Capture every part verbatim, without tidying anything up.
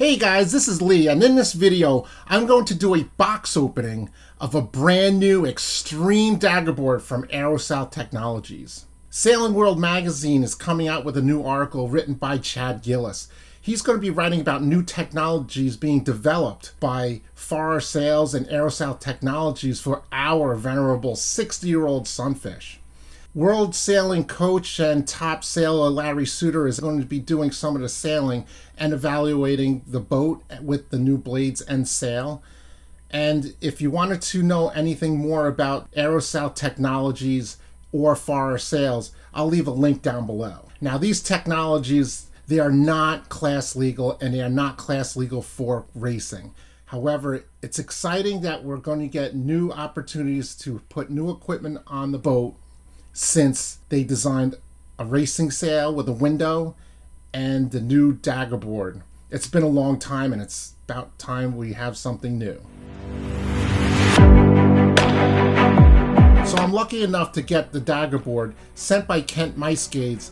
Hey guys, this is Lee, and in this video I'm going to do a box opening of a brand new extreme daggerboard from Aerosouth Technologies. Sailing World Magazine is coming out with a new article written by Chad Gillis. He's going to be writing about new technologies being developed by Farrar Sails and Aerosouth Technologies for our venerable sixty-year-old Sunfish. World sailing coach and top sailor Larry Suter is going to be doing some of the sailing and evaluating the boat with the new blades and sail. And if you wanted to know anything more about Aerosouth Technologies or Farrar Sails, I'll leave a link down below. Now, these technologies, they are not class legal, and they are not class legal for racing. However, it's exciting that we're going to get new opportunities to put new equipment on the boat, since they designed a racing sail with a window and the new daggerboard. It's been a long time, and it's about time we have something new. So I'm lucky enough to get the daggerboard sent by Kent Mysgades,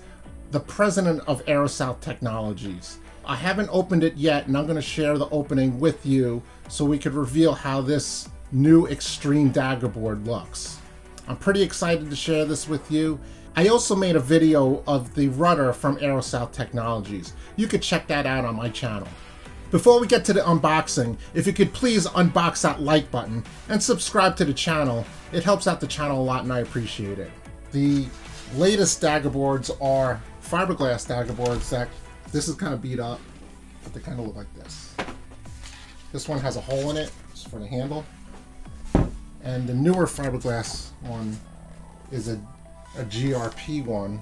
the president of Aerosouth Technologies. I haven't opened it yet, and I'm going to share the opening with you so we could reveal how this new extreme daggerboard looks. I'm pretty excited to share this with you. I also made a video of the rudder from Aerosouth Technologies. You could check that out on my channel. Before we get to the unboxing, if you could please unbox that like button and subscribe to the channel. It helps out the channel a lot, and I appreciate it. The latest daggerboards are fiberglass daggerboards that, this is kind of beat up, but they kind of look like this. This one has a hole in it, just for the handle. And the newer fiberglass one is a, a G R P one,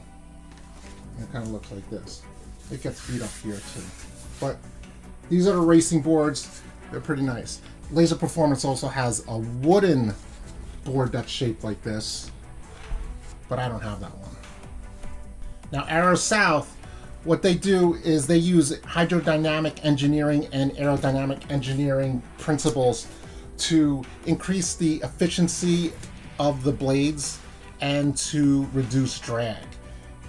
and it kind of looks like this. It gets beat up here too. But these are the racing boards. They're pretty nice. Laser Performance also has a wooden board that's shaped like this, but I don't have that one. Now, Aerosouth, what they do is they use hydrodynamic engineering and aerodynamic engineering principles to increase the efficiency of the blades and to reduce drag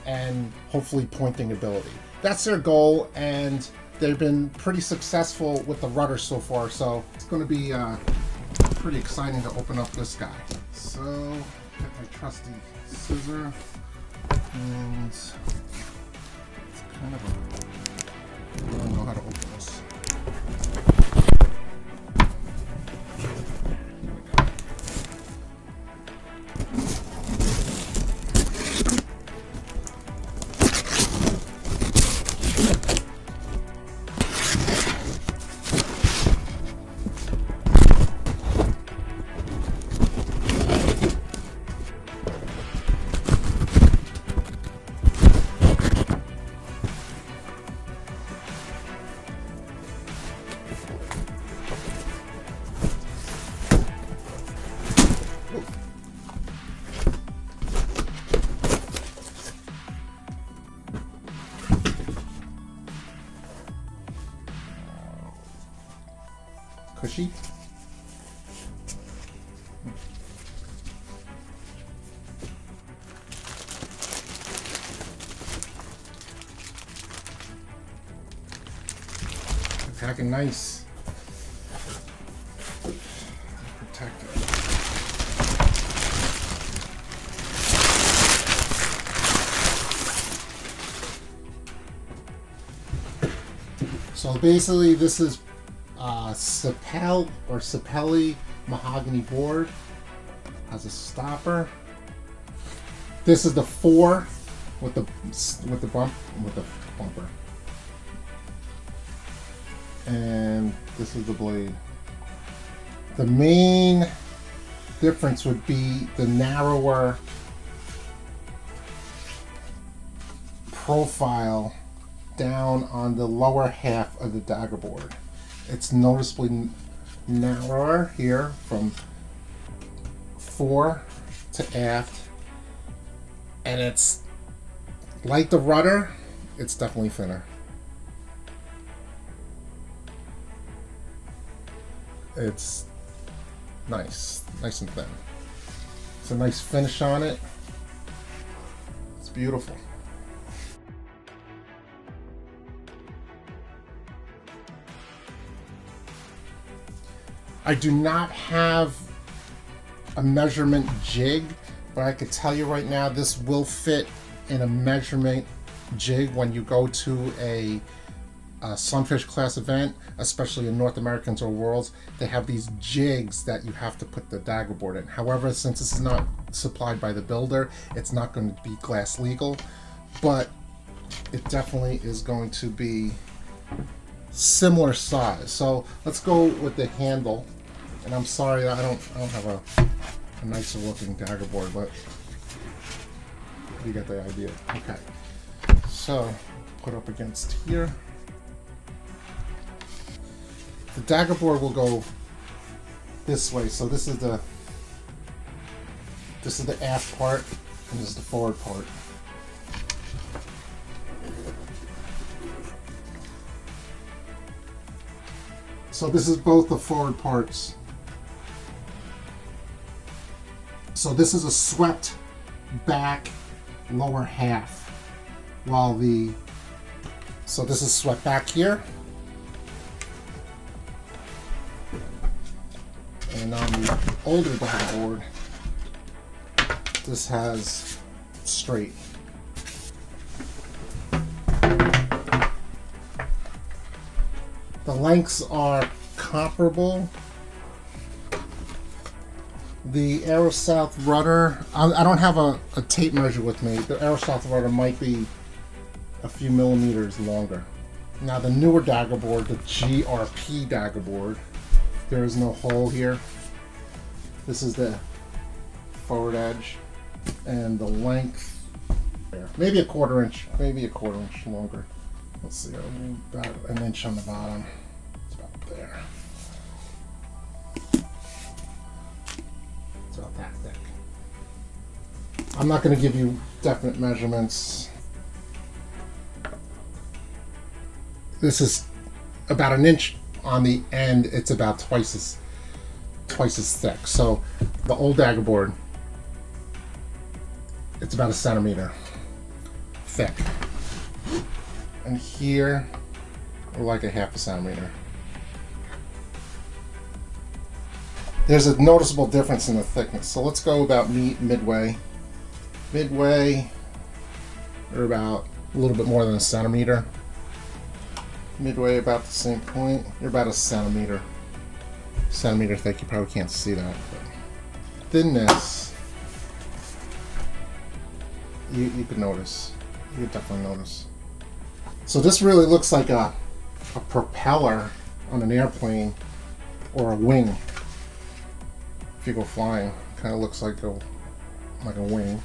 and hopefully pointing ability. That's their goal, and they've been pretty successful with the rudder so far, so it's going to be uh, pretty exciting to open up this guy. So, get my trusty scissor, and it's kind of a, I don't know how to open this. Cushy. Attacking nice. Protect it. So basically, this is Uh, Sapele or Sapele mahogany board. Has a stopper. This is the four with the with the bump with the bumper, and this is the blade. The main difference would be the narrower profile down on the lower half of the daggerboard. It's noticeably narrower here from fore to aft, and it's like the rudder, it's definitely thinner. It's nice, nice and thin. It's a nice finish on it. It's beautiful. I do not have a measurement jig, but I could tell you right now this will fit in a measurement jig when you go to a, a Sunfish class event, especially in North Americans or Worlds. They have these jigs that you have to put the dagger board in. However, since this is not supplied by the builder, it's not going to be glass legal, but it definitely is going to be similar size. So let's go with the handle. And I'm sorry that I don't I don't have a, a nicer looking dagger board, but you get the idea. Okay. So put up against here. The dagger board will go this way. So this is the this is the aft part and this is the forward part. So this is both the forward parts. So this is a swept back lower half, while the, so this is swept back here. And on the older board, this has straight. The lengths are comparable. The Aerosouth rudder, I, I don't have a, a tape measure with me. The Aerosouth rudder might be a few millimeters longer. Now the newer dagger board, the G R P dagger board, there is no hole here. This is the forward edge and the length there. Maybe a quarter inch, maybe a quarter inch longer. Let's see, about an inch on the bottom. It's about there. It's about that thick. I'm not going to give you definite measurements. This is about an inch on the end. It's about twice as twice as thick. So the old dagger board, it's about a centimeter thick. And here, or like a half a centimeter. There's a noticeable difference in the thickness. So let's go about meet midway. Midway, or about a little bit more than a centimeter. Midway, about the same point. You're about a centimeter. Centimeter thick, you probably can't see that. But thinness, you, you could notice. You could definitely notice. So this really looks like a, a propeller on an airplane or a wing. If you go flying, kind of looks like a like a wing,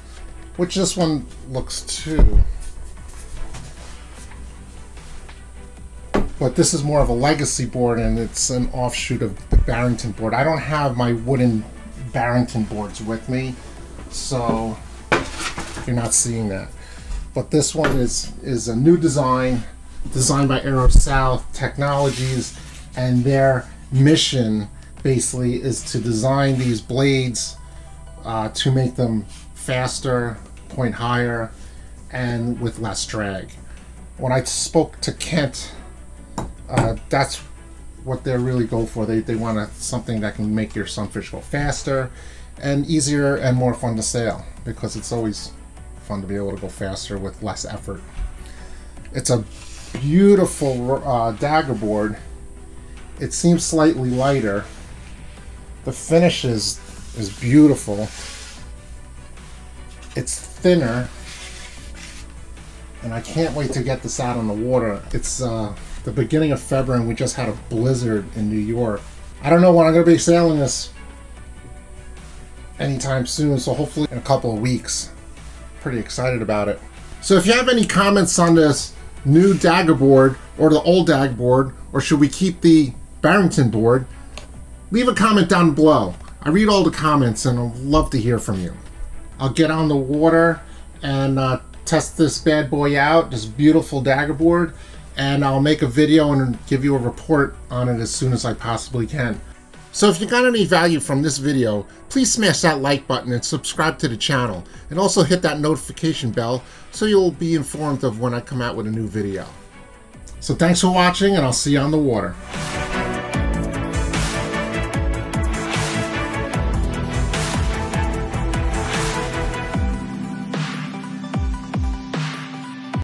which this one looks too. But this is more of a legacy board, and it's an offshoot of the Barrington board. I don't have my wooden Barrington boards with me, so you're not seeing that. But this one is, is a new design, designed by Aerosouth Technologies, and their mission basically is to design these blades uh, to make them faster, point higher, and with less drag. When I spoke to Kent, uh, that's what they're really going for. They, they want a, something that can make your Sunfish go faster and easier and more fun to sail, because it's always fun to be able to go faster with less effort. It's a beautiful uh, dagger board. It seems slightly lighter. The finish is, is beautiful. It's thinner, and I can't wait to get this out on the water. It's uh, the beginning of February, and we just had a blizzard in New York. I don't know when I'm going to be sailing this anytime soon, so hopefully in a couple of weeks. Pretty excited about it. So if you have any comments on this new dagger board or the old dagger board, or should we keep the Barrington board, leave a comment down below. I read all the comments and I'd love to hear from you. I'll get on the water and uh, test this bad boy out, this beautiful dagger board, and I'll make a video and give you a report on it as soon as I possibly can. So if you got any value from this video, please smash that like button and subscribe to the channel, and also hit that notification bell so you'll be informed of when I come out with a new video. So thanks for watching, and I'll see you on the water.